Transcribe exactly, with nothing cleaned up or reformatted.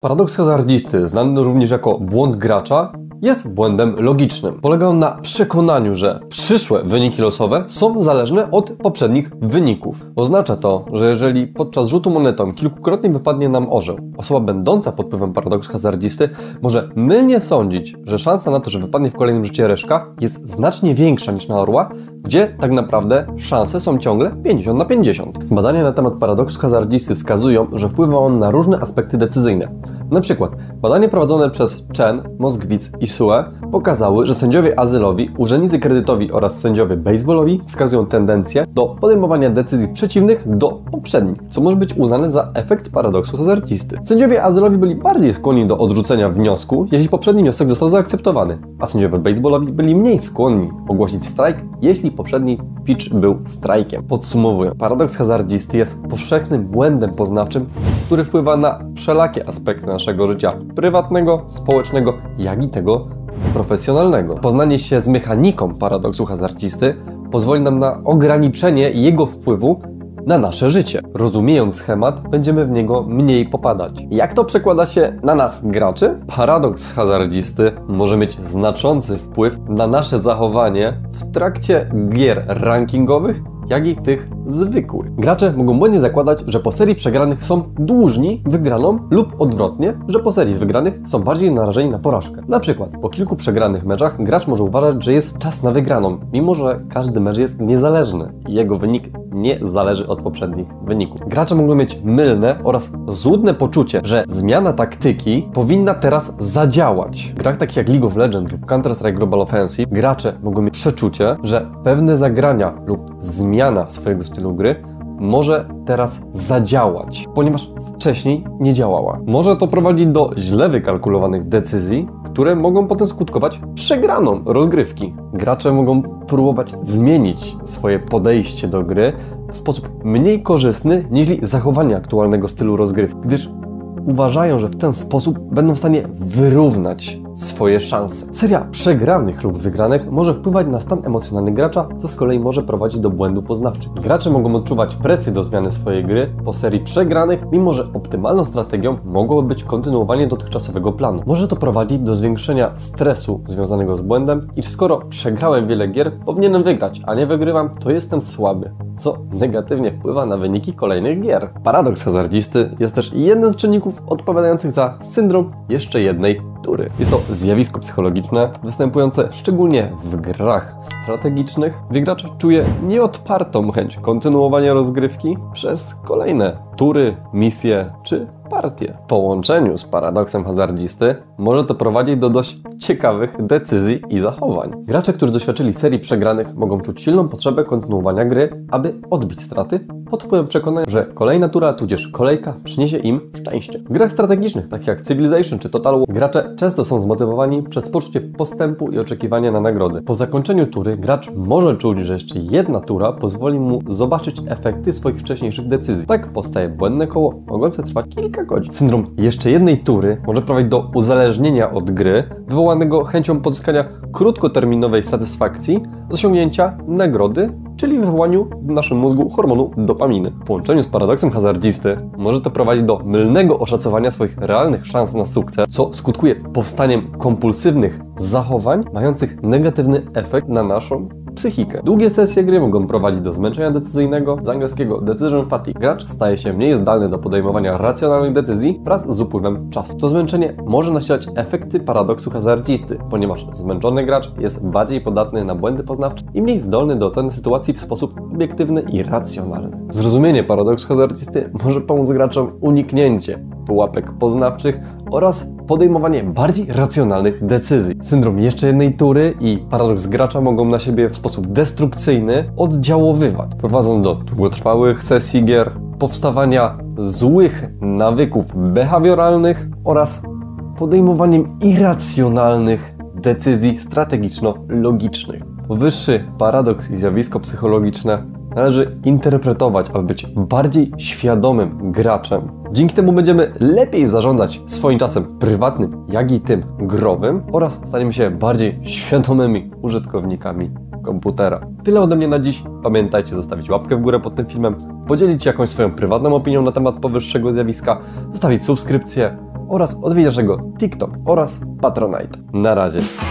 Paradoks hazardzisty, znany również jako błąd gracza, jest błędem logicznym. Polega on na przekonaniu, że przyszłe wyniki losowe są zależne od poprzednich wyników. Oznacza to, że jeżeli podczas rzutu monetą kilkukrotnie wypadnie nam orzeł, osoba będąca pod wpływem paradoksu hazardzisty może mylnie sądzić, że szansa na to, że wypadnie w kolejnym rzucie reszka, jest znacznie większa niż na orła, gdzie tak naprawdę szanse są ciągle pięćdziesiąt na pięćdziesiąt. Badania na temat paradoksu hazardzisty wskazują, że wpływa on na różne aspekty decyzyjne. Na przykład badania prowadzone przez Chen, Moskwitz i Sue pokazały, że sędziowie azylowi, urzędnicy kredytowi oraz sędziowie baseballowi wskazują tendencję do podejmowania decyzji przeciwnych do poprzednich, co może być uznane za efekt paradoksu hazardzisty. Sędziowie azylowi byli bardziej skłonni do odrzucenia wniosku, jeśli poprzedni wniosek został zaakceptowany, a sędziowie baseballowi byli mniej skłonni ogłosić strajk, jeśli poprzedni pitch był strajkiem. Podsumowując, paradoks hazardzisty jest powszechnym błędem poznawczym, który wpływa na wszelakie aspekty naszego życia prywatnego, społecznego, jak i tego profesjonalnego. Poznanie się z mechaniką paradoksu hazardzisty pozwoli nam na ograniczenie jego wpływu na nasze życie. Rozumiejąc schemat, będziemy w niego mniej popadać. Jak to przekłada się na nas, graczy? Paradoks hazardzisty może mieć znaczący wpływ na nasze zachowanie w trakcie gier rankingowych, jak i tych zwykłych. Gracze mogą błędnie zakładać, że po serii przegranych są dłużni wygraną lub odwrotnie, że po serii wygranych są bardziej narażeni na porażkę. Na przykład po kilku przegranych meczach gracz może uważać, że jest czas na wygraną, mimo że każdy mecz jest niezależny i jego wynik nie zależy od poprzednich wyników. Gracze mogą mieć mylne oraz złudne poczucie, że zmiana taktyki powinna teraz zadziałać. W grach takich jak League of Legends lub Counter-Strike Global Offensive gracze mogą mieć przeczucie, że pewne zagrania lub zmiany Zmiana swojego stylu gry może teraz zadziałać, ponieważ wcześniej nie działała. Może to prowadzić do źle wykalkulowanych decyzji, które mogą potem skutkować przegraną rozgrywki. Gracze mogą próbować zmienić swoje podejście do gry w sposób mniej korzystny niż zachowanie aktualnego stylu rozgrywki, gdyż uważają, że w ten sposób będą w stanie wyrównać swoje szanse. Seria przegranych lub wygranych może wpływać na stan emocjonalny gracza, co z kolei może prowadzić do błędu poznawczych. Gracze mogą odczuwać presję do zmiany swojej gry po serii przegranych, mimo że optymalną strategią mogłoby być kontynuowanie dotychczasowego planu. Może to prowadzić do zwiększenia stresu związanego z błędem, iż skoro przegrałem wiele gier, powinienem wygrać, a nie wygrywam, to jestem słaby, co negatywnie wpływa na wyniki kolejnych gier. Paradoks hazardzisty jest też jednym z czynników odpowiadających za syndrom jeszcze jednej tury. Jest to zjawisko psychologiczne występujące szczególnie w grach strategicznych, gdy gracz czuje nieodpartą chęć kontynuowania rozgrywki przez kolejne tury, misje czy partie. W połączeniu z paradoksem hazardzisty może to prowadzić do dość ciekawych decyzji i zachowań. Gracze, którzy doświadczyli serii przegranych, mogą czuć silną potrzebę kontynuowania gry, aby odbić straty pod wpływem przekonania, że kolejna tura tudzież kolejka przyniesie im szczęście. W grach strategicznych, takich jak Civilization czy Total War, gracze często są zmotywowani przez poczucie postępu i oczekiwania na nagrody. Po zakończeniu tury gracz może czuć, że jeszcze jedna tura pozwoli mu zobaczyć efekty swoich wcześniejszych decyzji. Tak powstaje błędne koło, mogące trwać kilka godzin. Syndrom jeszcze jednej tury może prowadzić do uzależnienia od gry, wywołanego chęcią pozyskania krótkoterminowej satysfakcji z osiągnięcia nagrody, czyli wywołaniu w naszym mózgu hormonu dopaminy. W połączeniu z paradoksem hazardzisty może to prowadzić do mylnego oszacowania swoich realnych szans na sukces, co skutkuje powstaniem kompulsywnych zachowań mających negatywny efekt na naszą psychikę. Długie sesje gry mogą prowadzić do zmęczenia decyzyjnego, z angielskiego decision fatigue. Gracz staje się mniej zdalny do podejmowania racjonalnych decyzji wraz z upływem czasu. To zmęczenie może nasilać efekty paradoksu hazardzisty, ponieważ zmęczony gracz jest bardziej podatny na błędy poznawcze i mniej zdolny do oceny sytuacji w sposób obiektywny i racjonalny. Zrozumienie paradoksu hazardzisty może pomóc graczom uniknięcie pułapek poznawczych oraz podejmowanie bardziej racjonalnych decyzji. Syndrom jeszcze jednej tury i paradoks gracza mogą na siebie w sposób destrukcyjny oddziałowywać, prowadząc do długotrwałych sesji gier, powstawania złych nawyków behawioralnych oraz podejmowaniem irracjonalnych decyzji strategiczno-logicznych. Powyższy paradoks i zjawisko psychologiczne należy interpretować, aby być bardziej świadomym graczem. Dzięki temu będziemy lepiej zarządzać swoim czasem prywatnym, jak i tym growym, oraz staniemy się bardziej świadomymi użytkownikami komputera. Tyle ode mnie na dziś. Pamiętajcie zostawić łapkę w górę pod tym filmem, podzielić się jakąś swoją prywatną opinią na temat powyższego zjawiska, zostawić subskrypcję, oraz odwiedź naszego TikTok oraz Patronite. Na razie.